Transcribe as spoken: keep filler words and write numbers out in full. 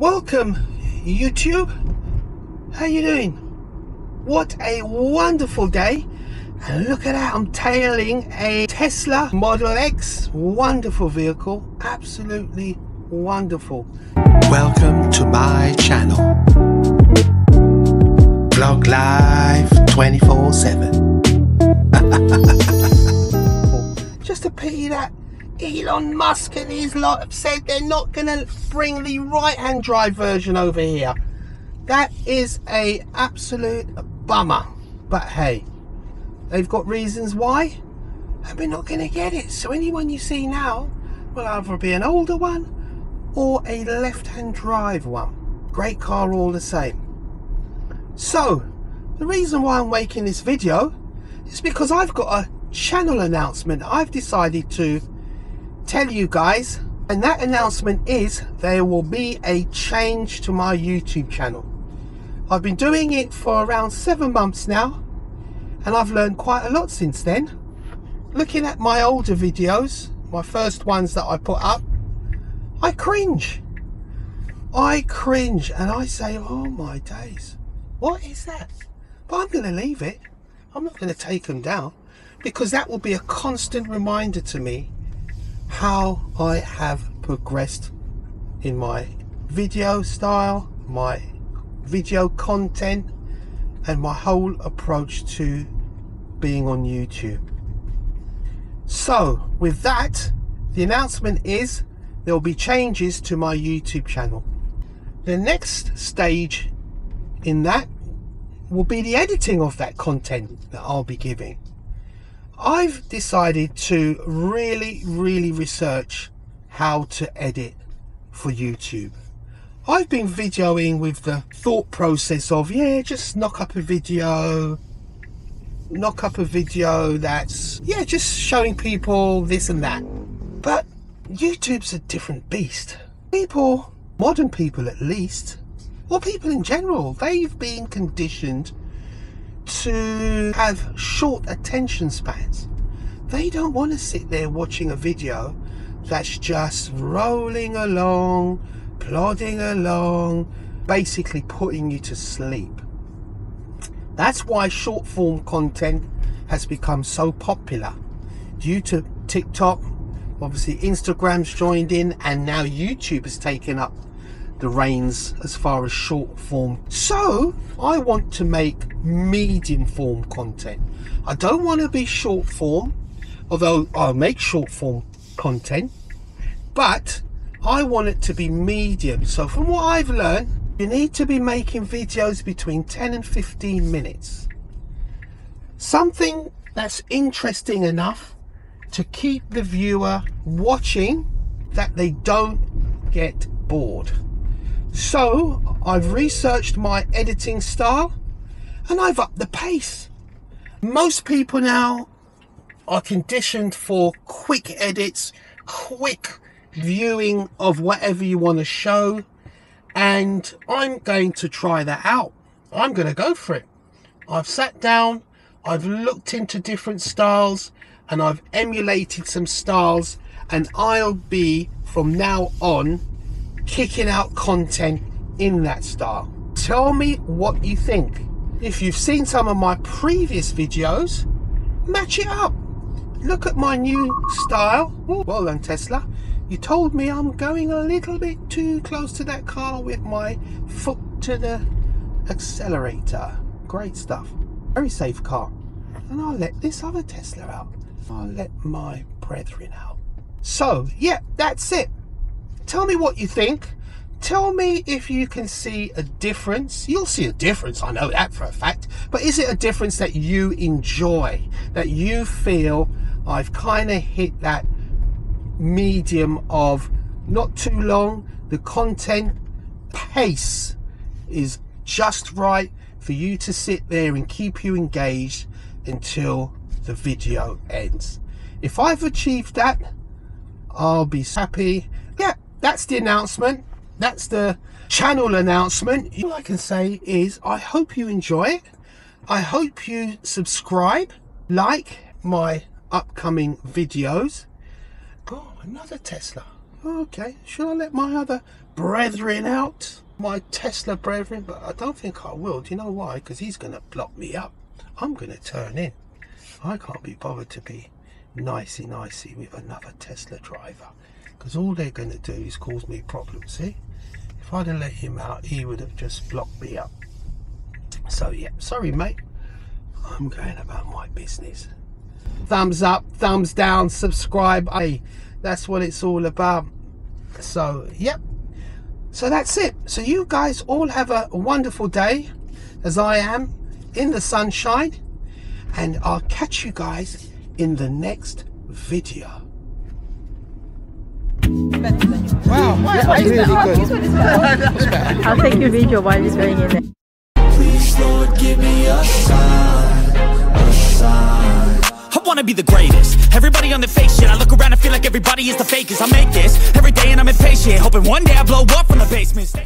Welcome, YouTube. How you doing? What a wonderful day. And look at that, I'm tailing a Tesla Model X. Wonderful vehicle, absolutely wonderful. Welcome to my channel, Vlog Life twenty-four seven. Just a pity that Elon Musk and his lot have said they're not going to bring the right-hand drive version over here. That is a absolute bummer. But hey, they've got reasons why, and we're not going to get it. So anyone you see now will either be an older one or a left-hand drive one. Great car all the same. So, the reason why I'm making this video is because I've got a channel announcement I've decided to tell you guys, and that announcement is there will be a change to my YouTube channel. I've been doing it for around seven months now, and I've learned quite a lot since then. Looking at my older videos, my first ones that I put up, I cringe. I cringe and I say, oh my days, what is that? But I'm going to leave it. I'm not going to take them down, because that will be a constant reminder to me how I have progressed in my video style, my video content, and my whole approach to being on YouTube. So with that, the announcement is there will be changes to my YouTube channel. The next stage in that will be the editing of that content that I'll be giving. I've decided to really, really research how to edit for YouTube. I've been videoing with the thought process of, yeah, just knock up a video, knock up a video that's, yeah, just showing people this and that. But YouTube's a different beast. People, modern people at least, or people in general, they've been conditioned to have short attention spans. They don't want to sit there watching a video that's just rolling along, plodding along, basically putting you to sleep. That's why short form content has become so popular, due to TikTok. Obviously Instagram's joined in, and now YouTube has taken up the reins as far as short form. So I want to make medium form content. I don't want to be short form, although I'll make short form content, but I want it to be medium. So from what I've learned, you need to be making videos between ten and fifteen minutes, something that's interesting enough to keep the viewer watching, that they don't get bored. So I've researched my editing style and I've upped the pace. Most people now are conditioned for quick edits, quick viewing of whatever you want to show, and I'm going to try that out. I'm going to go for it. I've sat down, I've looked into different styles, and I've emulated some styles, and I'll be from now on kicking out content in that style. Tell me what you think. If you've seen some of my previous videos, match it up. Look at my new style. Ooh, well done, Tesla. You told me I'm going a little bit too close to that car with my foot to the accelerator. Great stuff. Very safe car. And I'll let this other Tesla out. I'll let my brethren out. So, yeah, that's it. Tell me what you think. Tell me if you can see a difference. You'll see a difference, I know that for a fact. But is it a difference that you enjoy? That you feel I've kind of hit that medium of not too long. The content pace is just right for you to sit there and keep you engaged until the video ends. If I've achieved that, I'll be happy. Yeah. That's the announcement. That's the channel announcement. All I can say is I hope you enjoy it. I hope you subscribe, like my upcoming videos. Oh, another Tesla. Okay, should I let my other brethren out? My Tesla brethren? But I don't think I will. Do you know why? Because he's going to block me up. I'm going to turn in. I can't be bothered to be nicey-nicey with another Tesla driver. Because all they're going to do is cause me problems, see? If I'd have let him out, he would have just blocked me up. So, yeah. Sorry, mate. I'm going about my business. Thumbs up, thumbs down, subscribe. Hey, that's what it's all about. So, yep. So that's it. So you guys all have a wonderful day, as I am, in the sunshine. And I'll catch you guys in the next video. Wow, that was really good. I'll take your video while it's going in it. Please, Lord, give me a sign, a sign. I wanna be the greatest. Everybody on the fake shit. I look around and feel like everybody is the fakest. I make this every day and I'm impatient, hoping one day I blow up from the basement.